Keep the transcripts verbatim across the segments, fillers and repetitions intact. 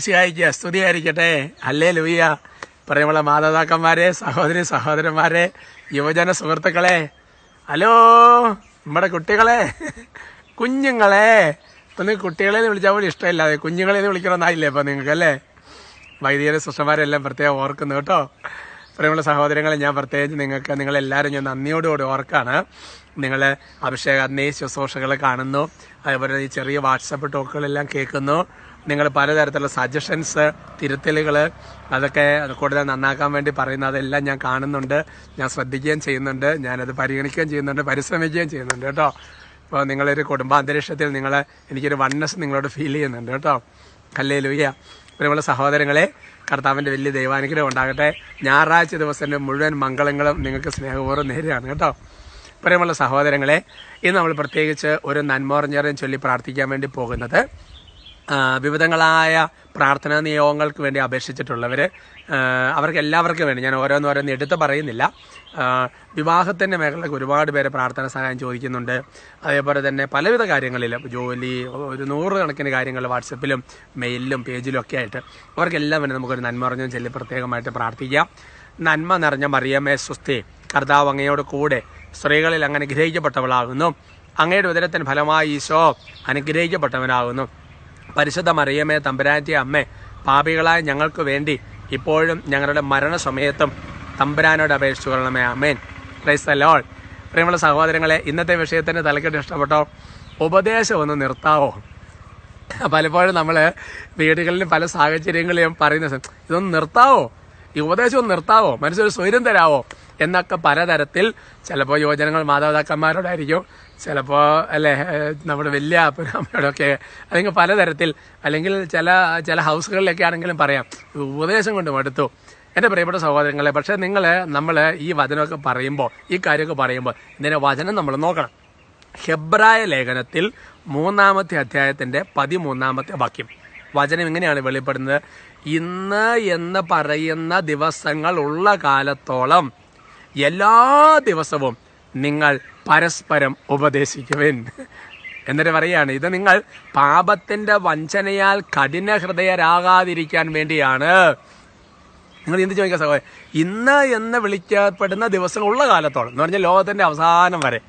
ഈശോയ്ക്ക് സ്തുതിയായിരിക്കട്ടെ. ഹല്ലേലൂയ. പ്രിയമുള്ള മാതാപിതാക്കന്മാരെ, സഹോദരി സഹോദരന്മാരെ, യുവജന സുഹൃത്തുക്കളെ, ഹലോ നമ്മുടെ കുട്ടികളെ, കുഞ്ഞുങ്ങളെ. ഇപ്പം നിങ്ങൾക്ക് കുട്ടികളെ വിളിച്ചാൽ പോലും ഇഷ്ടമില്ലാതെ കുഞ്ഞുങ്ങളെ വിളിക്കണമെന്നായില്ലേ ഇപ്പം നിങ്ങൾക്ക്, അല്ലേ? വൈദികര സുഷമാരെല്ലാം പ്രത്യേകം ഓർക്കുന്നു കേട്ടോ. പ്രിയമുള്ള സഹോദരങ്ങളെ, ഞാൻ പ്രത്യേകിച്ച് നിങ്ങൾക്ക് നിങ്ങളെല്ലാവരും ഞാൻ നന്ദിയോടുകൂടി ഓർക്കാണ്. നിങ്ങൾ അഭിഷേക അന്നീ ശുശ്രൂഷകൾ കാണുന്നു, അതുപോലെ ഈ ചെറിയ വാട്സപ്പ് ടോക്കുകളെല്ലാം കേൾക്കുന്നു. നിങ്ങൾ പലതരത്തിലുള്ള സജഷൻസ്, തിരുത്തലുകൾ, അതൊക്കെ കൂടുതൽ നന്നാക്കാൻ വേണ്ടി പറയുന്ന അതെല്ലാം ഞാൻ കാണുന്നുണ്ട്, ഞാൻ ശ്രദ്ധിക്കുകയും ചെയ്യുന്നുണ്ട്, ഞാനത് പരിഗണിക്കുകയും ചെയ്യുന്നുണ്ട്, പരിശ്രമിക്കുകയും ചെയ്യുന്നുണ്ട് കേട്ടോ. ഇപ്പോൾ നിങ്ങളൊരു കുടുംബാന്തരീക്ഷത്തിൽ നിങ്ങൾ എനിക്കൊരു വൺനെസ് നിങ്ങളോട് ഫീൽ ചെയ്യുന്നുണ്ട് കേട്ടോ. ഹല്ലേലൂയ. പ്രിയമുള്ള സഹോദരങ്ങളെ, കർത്താവിൻ്റെ വലിയ ദൈവാനുഗ്രഹം ഉണ്ടാകട്ടെ. ഞായറാഴ്ച ദിവസത്തിൻ്റെ മുഴുവൻ മംഗളങ്ങളും നിങ്ങൾക്ക് സ്നേഹപൂർവ്വം നേരെയാണ് കേട്ടോ. പ്രിയമുള്ള സഹോദരങ്ങളെ, ഇന്ന് നമ്മൾ പ്രത്യേകിച്ച് ഒരു നന്മോർഞ്ഞേരം ചൊല്ലി പ്രാർത്ഥിക്കാൻ വേണ്ടി പോകുന്നത് വിവിധങ്ങളായ പ്രാർത്ഥനാ നിയോഗങ്ങൾക്ക് വേണ്ടി അപേക്ഷിച്ചിട്ടുള്ളവർ, അവർക്ക് എല്ലാവർക്കും വേണ്ടി. ഞാൻ ഓരോന്നോരോന്ന് എടുത്ത് പറയുന്നില്ല. വിവാഹത്തിൻ്റെ മേഖലയ്ക്ക് ഒരുപാട് പേര് പ്രാർത്ഥന സഹായം ചോദിക്കുന്നുണ്ട്. അതേപോലെ തന്നെ പലവിധ കാര്യങ്ങളിൽ, ജോലി, ഒരു നൂറുകണക്കിന് കാര്യങ്ങൾ വാട്സപ്പിലും മെയിലിലും പേജിലും ഒക്കെ ആയിട്ട് അവർക്കെല്ലാം വേണ്ടി നമുക്കൊരു നന്മ അറിഞ്ഞും ചൊല്ലി പ്രത്യേകമായിട്ട് പ്രാർത്ഥിക്കാം. നന്മ നിറഞ്ഞ മറിയമേ സ്വസ്തി, കർത്താവ് അങ്ങയോട് കൂടെ, സ്ത്രീകളിൽ അങ്ങ് അനുഗ്രഹിക്കപ്പെട്ടവളാകുന്നു, അങ്ങയുടെ ഉദരത്തിന് ഫലമായി ഈശോ അനുഗ്രഹിക്കപ്പെട്ടവനാകുന്നു. പരിശുദ്ധ മറിയമേ തമ്പുരാൻ്റെ അമ്മേ, പാപികളായ ഞങ്ങൾക്ക് വേണ്ടി ഇപ്പോഴും ഞങ്ങളുടെ മരണസമയത്തും തമ്പുരാനോട് അപേക്ഷിച്ചു കൊള്ളണമേ. അമ്മേൻ. Praise the Lord. പ്രിയമുള്ള സഹോദരങ്ങളെ, ഇന്നത്തെ വിഷയത്തിൻ്റെ തലക്കെട്ട് ഇഷ്ടപ്പെട്ടോ? ഉപദേശം ഒന്ന് നിർത്താവോ? പലപ്പോഴും നമ്മൾ വീടുകളിലും പല സാഹചര്യങ്ങളിലും പറയുന്ന ഇതൊന്ന് നിർത്താവോ, ഈ ഉപദേശം ഒന്ന് നിർത്താവോ, മനസ്സൊരു സ്വൈര്യം തരാവോ എന്നൊക്കെ പലതരത്തിൽ, ചിലപ്പോൾ യുവജനങ്ങൾ മാതാപിതാക്കന്മാരോടായിരിക്കും, ചിലപ്പോൾ അല്ലേ നമ്മുടെ വലിയ അപ്പനമ്മയോടൊക്കെ, അല്ലെങ്കിൽ പലതരത്തിൽ, അല്ലെങ്കിൽ ചില ചില ഹൗസുകളിലൊക്കെ ആണെങ്കിലും പറയാം ഉപദേശം കൊണ്ട് മടുത്തു. എൻ്റെ പ്രിയപ്പെട്ട സഹോദരങ്ങളെ, പക്ഷേ നിങ്ങൾ നമ്മൾ ഈ വചനമൊക്കെ പറയുമ്പോൾ, ഈ കാര്യമൊക്കെ പറയുമ്പോൾ ഇതിൻ്റെ വചനം നമ്മൾ നോക്കണം. ഹെബ്രായ ലേഖനത്തിൽ മൂന്നാമത്തെ അധ്യായത്തിൻ്റെ പതിമൂന്നാമത്തെ വാക്യം, വചനം ഇങ്ങനെയാണ് വെളിപ്പെടുന്നത്: ഇന്ന് എന്ന് പറയുന്ന ദിവസങ്ങൾ ഉള്ള കാലത്തോളം എല്ലാ ദിവസവും നിങ്ങൾ പരസ്പരം ഉപദേശിക്കുവിൻ. എന്നിട്ട് പറയുകയാണ്, ഇത് നിങ്ങൾ പാപത്തിൻ്റെ വഞ്ചനയാൽ കഠിന ഹൃദയരാകാതിരിക്കാൻ വേണ്ടിയാണ്. നിങ്ങൾ എന്ത് ചോദിക്കുക സഹോദരൻ? ഇന്ന് എന്ന് വിളിക്കപ്പെടുന്ന ദിവസങ്ങളുള്ള കാലത്തോളം എന്ന് പറഞ്ഞാൽ ലോകത്തിൻ്റെ അവസാനം വരെ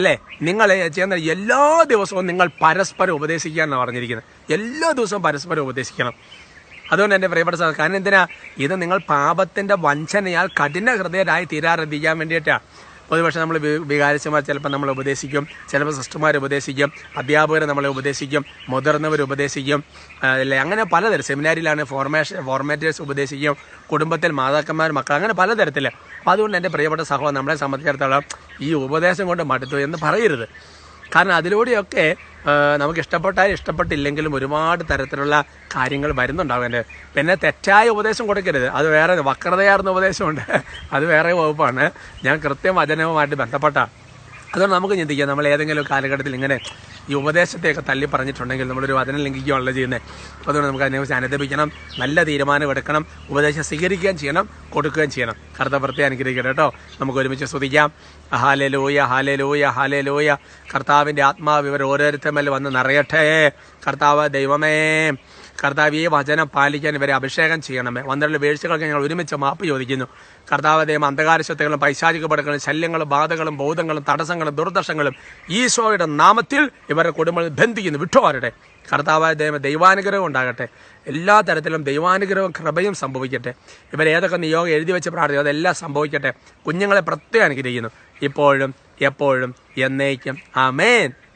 അല്ലേ നിങ്ങൾ ചെയ്യുന്ന എല്ലാ ദിവസവും നിങ്ങൾ പരസ്പരം ഉപദേശിക്കുക എന്നാണ് പറഞ്ഞിരിക്കുന്നത്. എല്ലാ ദിവസവും പരസ്പരം ഉപദേശിക്കണം. അതുകൊണ്ട് എൻ്റെ പ്രിയപ്പെട്ട സാധനം, കാരണം എന്തിനാ? ഇത് നിങ്ങൾ പാപത്തിൻ്റെ വഞ്ചനയാൽ കഠിന ഹൃദയരായി തീരാറെത്തിക്കാൻ വേണ്ടിയിട്ടാണ്. ഒരുപക്ഷെ നമ്മൾ വികാരിച്ചമാർ ചിലപ്പോൾ നമ്മളെ ഉപദേശിക്കും, ചിലപ്പോൾ സിസ്റ്റർമാർ ഉപദേശിക്കും, അധ്യാപകർ നമ്മളെ ഉപദേശിക്കും, മുതിർന്നവർ ഉപദേശിക്കും, അല്ലേ അങ്ങനെ പലതരം. സെമിനാരിയിലാണ് ഫോർമേഷൻ ഫോർമേറ്റേഴ്സ് ഉപദേശിക്കും, കുടുംബത്തിൽ മാതാക്കന്മാർ, മക്കൾ, അങ്ങനെ പലതരത്തിൽ. അപ്പോൾ അതുകൊണ്ട് എൻ്റെ പ്രിയപ്പെട്ട സഹോദരൻ, നമ്മളെ സംബന്ധിച്ചിടത്തോളം ഈ ഉപദേശം കൊണ്ട് മടുത്തു എന്ന് പറയരുത്. കാരണം അതിലൂടെയൊക്കെ നമുക്ക് ഇഷ്ടപ്പെട്ടാലും ഇഷ്ടപ്പെട്ടില്ലെങ്കിലും ഒരുപാട് തരത്തിലുള്ള കാര്യങ്ങൾ വരുന്നുണ്ടാവും. എൻ്റെ പിന്നെ തെറ്റായ ഉപദേശം കൊടുക്കരുത്. അത് വേറെ വക്രതയാർന്ന ഉപദേശമുണ്ട്, അത് വേറെ വകുപ്പാണ്. ഞാൻ കൃത്യം വചനവുമായിട്ട് ബന്ധപ്പെട്ട. അതുകൊണ്ട് നമുക്ക് ചിന്തിക്കാം, നമ്മൾ ഏതെങ്കിലും കാലഘട്ടത്തിൽ ഇങ്ങനെ ഈ ഉപദേശത്തെയൊക്കെ തള്ളി പറഞ്ഞിട്ടുണ്ടെങ്കിൽ നമ്മളൊരു വചനം ലംഘിക്കുകയാണല്ലോ ചെയ്യുന്നത്. അതുകൊണ്ട് നമുക്ക് അതിനെക്കുറിച്ച് അനുദപിക്കണം, നല്ല തീരുമാനം എടുക്കണം, ഉപദേശം സ്വീകരിക്കുകയും ചെയ്യണം, കൊടുക്കുകയും ചെയ്യണം. കർത്താവ് പ്രത്യേകം അനുഗ്രഹിക്കട്ടെ കേട്ടോ. നമുക്ക് ഒരുമിച്ച് സ്തുതിക്കാം. Hallelujah, hallelujah, hallelujah. കർത്താവിൻ്റെ ആത്മാവ് ഇവർ ഓരോരുത്തരും മേൽ വന്ന് നിറയട്ടെ. കർത്താവ് ദൈവമേ, കർത്താവ് ഈ വചനം പാലിക്കാൻ ഇവരെ അഭിഷേകം ചെയ്യണമേ. വന്നിട്ടുള്ള വീഴ്ചകൾക്ക് ഞങ്ങൾ ഒരുമിച്ച് മാപ്പ് ചോദിക്കുന്നു. കർത്താവ് ദൈവം, അന്ധകാരശക്തികളും പൈശാചികപ്പെടുക്കളും ശല്യങ്ങളും ബാധകളും ബോധങ്ങളും തടസ്സങ്ങളും ദുർദശങ്ങളും ഈശോയുടെ നാമത്തിൽ ഇവരുടെ കുടുംബങ്ങളിൽ ബന്ധിക്കുന്നു വിട്ടുമാറട്ടെ. കർത്താവായ ദൈവ ദൈവാനുഗ്രഹം ഉണ്ടാകട്ടെ. എല്ലാ തരത്തിലും ദൈവാനുഗ്രഹവും കൃപയും സംഭവിക്കട്ടെ. ഇവരേതൊക്കെ നിയോഗം എഴുതി വെച്ച് പ്രാർത്ഥിക്കും അതെല്ലാം സംഭവിക്കട്ടെ. കുഞ്ഞുങ്ങളെ പ്രത്യേകം അനുഗ്രഹിക്കുന്നു, ഇപ്പോഴും എപ്പോഴും എന്നേക്കും. ആമേൻ.